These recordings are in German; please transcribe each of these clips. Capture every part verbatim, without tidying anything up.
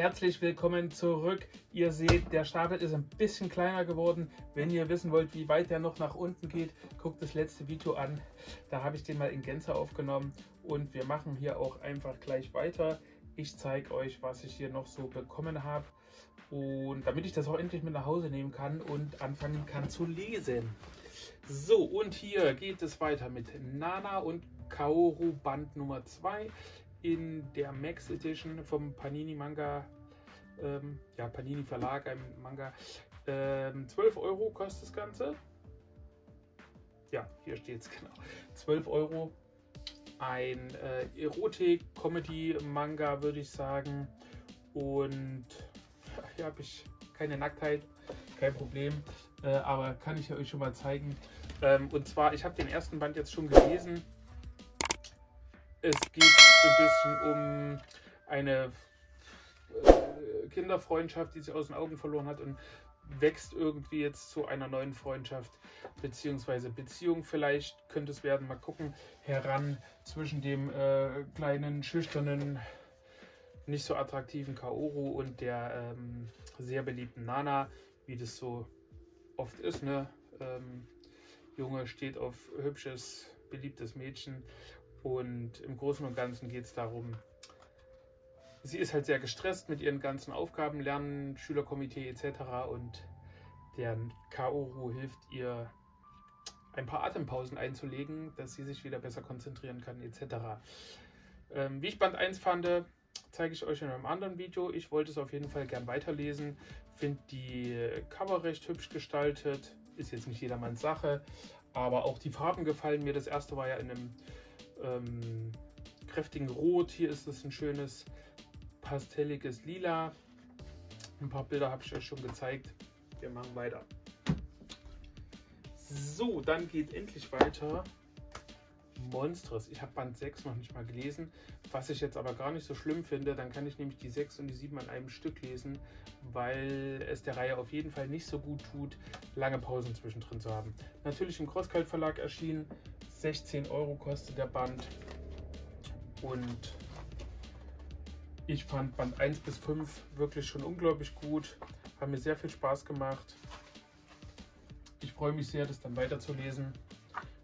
herzlich willkommen zurück. Ihr seht, der Stapel ist ein bisschen kleiner geworden. Wenn ihr wissen wollt, wie weit der noch nach unten geht, guckt das letzte Video an. Da habe ich den mal in Gänze aufgenommen und wir machen hier auch einfach gleich weiter. Ich zeige euch, was ich hier noch so bekommen habe und damit ich das auch endlich mit nach Hause nehmen kann und anfangen kann zu lesen. So, und hier geht es weiter mit Nana und Kaoru Band Nummer zwei. In der Max Edition vom Panini Manga, ähm, ja, Panini Verlag, ein Manga, ähm, zwölf Euro kostet das Ganze. Ja, hier steht es genau. zwölf Euro. Ein äh, Erotik-Comedy-Manga, würde ich sagen. Und ja, hier habe ich keine Nacktheit, kein Problem. Äh, aber kann ich ja euch schon mal zeigen. Ähm, und zwar, ich habe den ersten Band jetzt schon gelesen. Es geht ein bisschen um eine Kinderfreundschaft, die sich aus den Augen verloren hat und wächst irgendwie jetzt zu einer neuen Freundschaft, beziehungsweise Beziehung vielleicht könnte es werden, mal gucken, heran zwischen dem äh, kleinen, schüchternen, nicht so attraktiven Kaoru und der ähm, sehr beliebten Nana, wie das so oft ist, ne? Ähm, Junge steht auf hübsches, beliebtes Mädchen. Und im Großen und Ganzen geht es darum, sie ist halt sehr gestresst mit ihren ganzen Aufgaben, Lernen, Schülerkomitee et cetera. Und der Kaoru hilft ihr, ein paar Atempausen einzulegen, dass sie sich wieder besser konzentrieren kann et cetera. Ähm, wie ich Band eins fand, zeige ich euch in einem anderen Video. Ich wollte es auf jeden Fall gern weiterlesen. Finde die Cover recht hübsch gestaltet. Ist jetzt nicht jedermanns Sache, aber auch die Farben gefallen mir. Das erste war ja in einem Ähm, kräftigen Rot, hier ist es ein schönes pastelliges Lila. Ein paar Bilder habe ich euch schon gezeigt. Wir machen weiter. So, dann geht endlich weiter. Monstress. Ich habe Band sechs noch nicht mal gelesen, was ich jetzt aber gar nicht so schlimm finde. Dann kann ich nämlich die sechs und die sieben an einem Stück lesen, weil es der Reihe auf jeden Fall nicht so gut tut, lange Pausen zwischendrin zu haben. Natürlich im Cross Cult Verlag erschienen. sechzehn Euro kostet der Band und ich fand Band eins bis fünf wirklich schon unglaublich gut, hat mir sehr viel Spaß gemacht. Ich freue mich sehr, das dann weiterzulesen,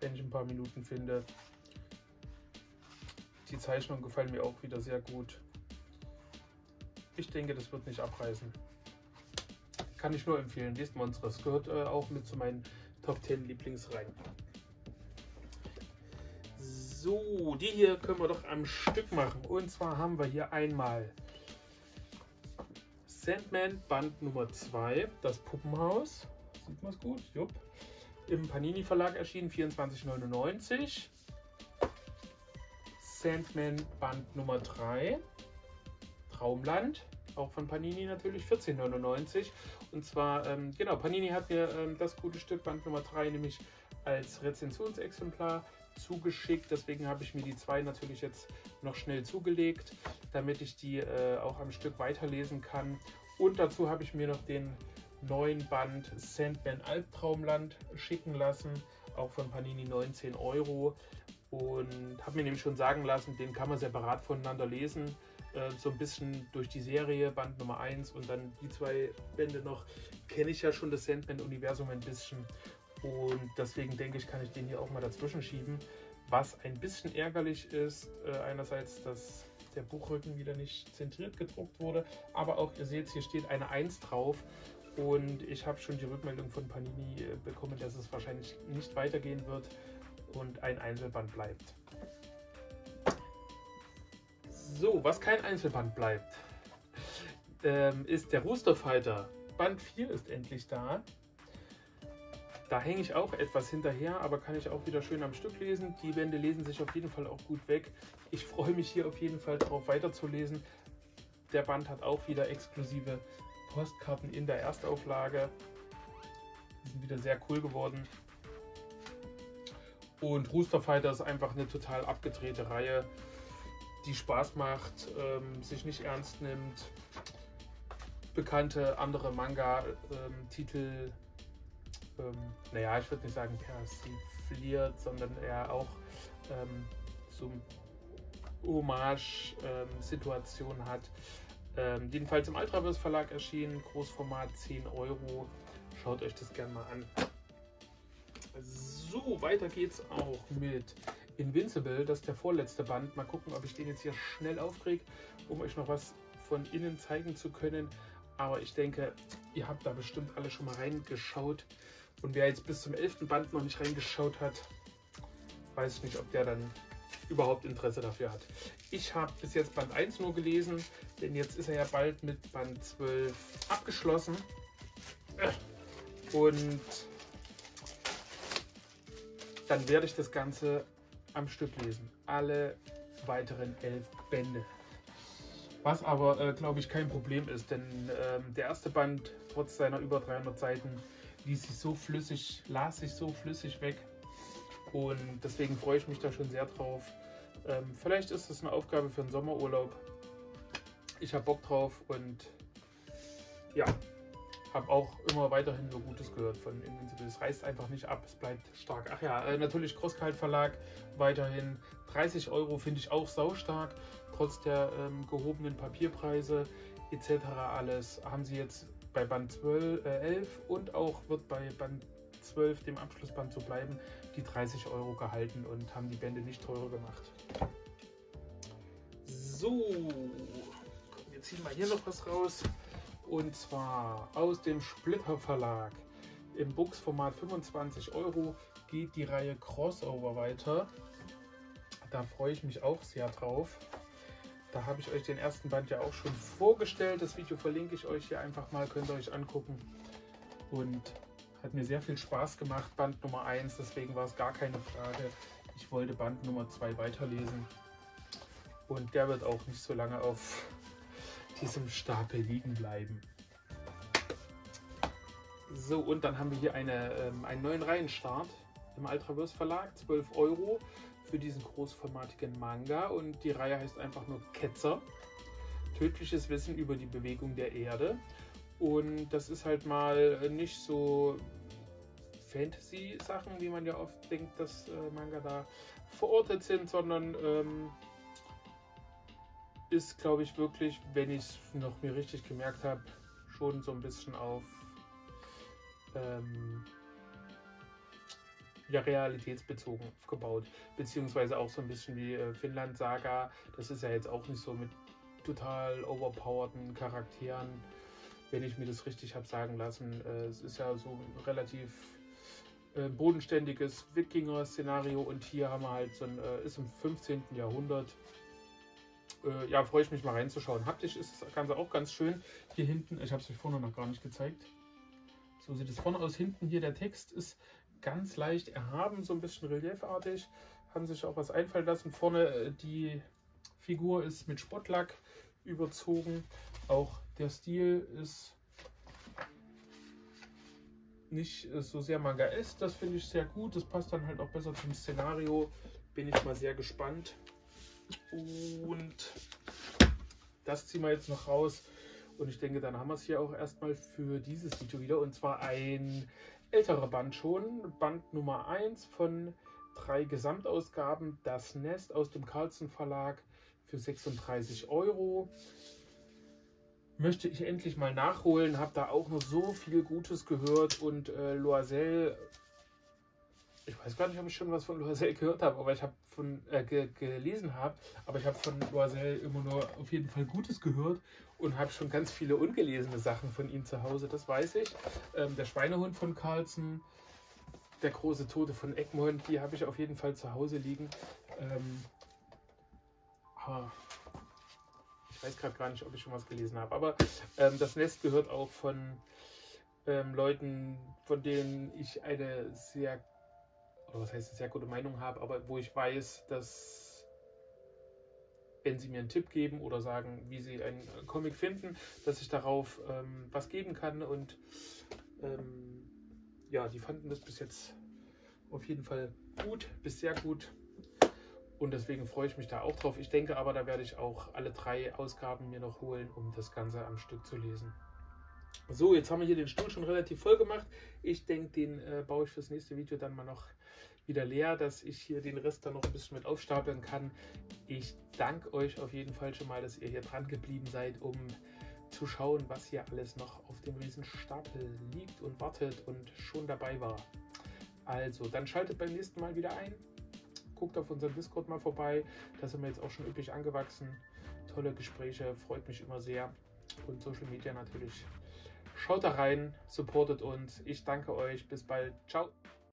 wenn ich ein paar Minuten finde. Die Zeichnungen gefallen mir auch wieder sehr gut. Ich denke, das wird nicht abreißen. Kann ich nur empfehlen, lest Monstress, gehört äh, auch mit zu meinen Top zehn Lieblingsreihen. So, die hier können wir doch am Stück machen. Und zwar haben wir hier einmal Sandman Band Nummer zwei, das Puppenhaus. Sieht man es gut? Jupp. Im Panini Verlag erschienen, vierundzwanzig neunundneunzig. Sandman Band Nummer drei, Traumland, auch von Panini natürlich, vierzehn neunundneunzig. Und zwar, ähm, genau, Panini hat mir ähm, das gute Stück Band Nummer drei nämlich als Rezensionsexemplar zugeschickt, deswegen habe ich mir die zwei natürlich jetzt noch schnell zugelegt, damit ich die äh, auch am Stück weiterlesen kann. Und dazu habe ich mir noch den neuen Band Sandman Albtraumland schicken lassen, auch von Panini, neunzehn Euro. Und habe mir nämlich schon sagen lassen, den kann man separat voneinander lesen, äh, so ein bisschen durch die Serie, Band Nummer eins und dann die zwei Bände noch. Kenne ich ja schon das Sandman-Universum ein bisschen. Und deswegen denke ich, kann ich den hier auch mal dazwischen schieben. Was ein bisschen ärgerlich ist, äh, einerseits, dass der Buchrücken wieder nicht zentriert gedruckt wurde, aber auch, ihr seht, hier steht eine eins drauf und ich habe schon die Rückmeldung von Panini äh, bekommen, dass es wahrscheinlich nicht weitergehen wird und ein Einzelband bleibt. So, was kein Einzelband bleibt, ähm, ist der Rooster Fighter. Band vier ist endlich da. Da hänge ich auch etwas hinterher, aber kann ich auch wieder schön am Stück lesen. Die Bände lesen sich auf jeden Fall auch gut weg. Ich freue mich hier auf jeden Fall drauf, weiterzulesen. Der Band hat auch wieder exklusive Postkarten in der Erstauflage. Die sind wieder sehr cool geworden. Und Rooster Fighter ist einfach eine total abgedrehte Reihe, die Spaß macht, ähm, sich nicht ernst nimmt. Bekannte andere Manga-Titel. Ähm, Ähm, naja, ich würde nicht sagen persifliert, sondern eher auch ähm, so eine Hommage-Situation ähm, hat. Ähm, jedenfalls im Altraverse Verlag erschienen, Großformat zehn Euro. Schaut euch das gerne mal an. So, weiter geht's auch mit Invincible, das ist der vorletzte Band. Mal gucken, ob ich den jetzt hier schnell aufkriege, um euch noch was von innen zeigen zu können. Aber ich denke, ihr habt da bestimmt alle schon mal reingeschaut. Und wer jetzt bis zum elften Band noch nicht reingeschaut hat, weiß ich nicht, ob der dann überhaupt Interesse dafür hat. Ich habe bis jetzt Band eins nur gelesen, denn jetzt ist er ja bald mit Band zwölf abgeschlossen. Und dann werde ich das Ganze am Stück lesen. Alle weiteren elf Bände. Was aber, äh, glaube ich, kein Problem ist, denn äh, der erste Band, trotz seiner über dreihundert Seiten, ließ sich so flüssig, las sich so flüssig weg. Und deswegen freue ich mich da schon sehr drauf. Ähm, vielleicht ist das eine Aufgabe für einen Sommerurlaub. Ich habe Bock drauf und ja, habe auch immer weiterhin nur Gutes gehört von Invincible. Es reißt einfach nicht ab, es bleibt stark. Ach ja, äh, natürlich Cross Cult Verlag weiterhin. dreißig Euro finde ich auch saustark. Trotz der ähm, gehobenen Papierpreise et cetera alles haben sie jetzt bei Band zwölf, äh, elf und auch wird bei Band zwölf, dem Abschlussband zu bleiben, die dreißig Euro gehalten und haben die Bände nicht teurer gemacht. So, wir ziehen mal hier noch was raus. Und zwar aus dem Splitter Verlag. Im Buchsformat fünfundzwanzig Euro geht die Reihe Crossover weiter. Da freue ich mich auch sehr drauf. Da habe ich euch den ersten Band ja auch schon vorgestellt. Das Video verlinke ich euch hier einfach mal, könnt ihr euch angucken. Und hat mir sehr viel Spaß gemacht, Band Nummer eins. Deswegen war es gar keine Frage. Ich wollte Band Nummer zwei weiterlesen. Und der wird auch nicht so lange auf diesem Stapel liegen bleiben. So, und dann haben wir hier eine, ähm, einen neuen Reihenstart im Altraverse Verlag. zwölf Euro für diesen großformatigen Manga. Und die Reihe heißt einfach nur Ketzer. Tödliches Wissen über die Bewegung der Erde. Und das ist halt mal nicht so Fantasy-Sachen, wie man ja oft denkt, dass äh, Manga da verortet sind, sondern ähm, ist, glaube ich, wirklich, wenn ich es noch mir richtig gemerkt habe, schon so ein bisschen auf ähm, ja, realitätsbezogen aufgebaut. Beziehungsweise auch so ein bisschen wie äh, Finnland-Saga. Das ist ja jetzt auch nicht so mit total overpowerten Charakteren, wenn ich mir das richtig habe sagen lassen. Es ist ja so ein relativ bodenständiges Wikinger-Szenario und hier haben wir halt so ein, ist im fünfzehnten Jahrhundert. Ja, freue ich mich mal reinzuschauen. Haptisch ist das Ganze auch ganz schön. Hier hinten, ich habe es euch vorne noch gar nicht gezeigt. So sieht es vorne aus. Hinten hier der Text ist ganz leicht erhaben, so ein bisschen reliefartig. Haben sich auch was einfallen lassen. Vorne die Figur ist mit Spottlack überzogen. Auch der Stil ist nicht so sehr Manga-esque, das finde ich sehr gut. Das passt dann halt auch besser zum Szenario. Bin ich mal sehr gespannt. Und das ziehen wir jetzt noch raus. Und ich denke, dann haben wir es hier auch erstmal für dieses Video wieder. Und zwar ein älterer Band schon. Band Nummer eins von drei Gesamtausgaben. Das Nest aus dem Carlsen Verlag für sechsunddreißig Euro. Möchte ich endlich mal nachholen, habe da auch noch so viel Gutes gehört und äh, Loisel, ich weiß gar nicht, ob ich schon was von Loisel gehört habe, aber ich habe von äh, ge gelesen habe, aber ich habe von Loisel immer nur auf jeden Fall Gutes gehört und habe schon ganz viele ungelesene Sachen von ihm zu Hause, das weiß ich. Ähm, der Schweinehund von Carlsen, der große Tote von Egmont, die habe ich auf jeden Fall zu Hause liegen. Ähm, ah. Ich weiß gerade gar nicht, ob ich schon was gelesen habe, aber ähm, das Nest gehört auch von ähm, Leuten, von denen ich eine sehr, oder was heißt, eine sehr gute Meinung habe, aber wo ich weiß, dass, wenn sie mir einen Tipp geben oder sagen, wie sie einen Comic finden, dass ich darauf ähm, was geben kann und ähm, ja, die fanden das bis jetzt auf jeden Fall gut, bis sehr gut. Und deswegen freue ich mich da auch drauf. Ich denke aber, da werde ich auch alle drei Ausgaben mir noch holen, um das Ganze am Stück zu lesen. So, jetzt haben wir hier den Stuhl schon relativ voll gemacht. Ich denke, den äh, baue ich fürs nächste Video dann mal noch wieder leer, dass ich hier den Rest dann noch ein bisschen mit aufstapeln kann. Ich danke euch auf jeden Fall schon mal, dass ihr hier dran geblieben seid, um zu schauen, was hier alles noch auf dem Riesenstapel liegt und wartet und schon dabei war. Also, dann schaltet beim nächsten Mal wieder ein. Guckt auf unserem Discord mal vorbei. Da sind wir jetzt auch schon üppig angewachsen. Tolle Gespräche, freut mich immer sehr. Und Social Media natürlich. Schaut da rein, supportet uns. Ich danke euch. Bis bald. Ciao.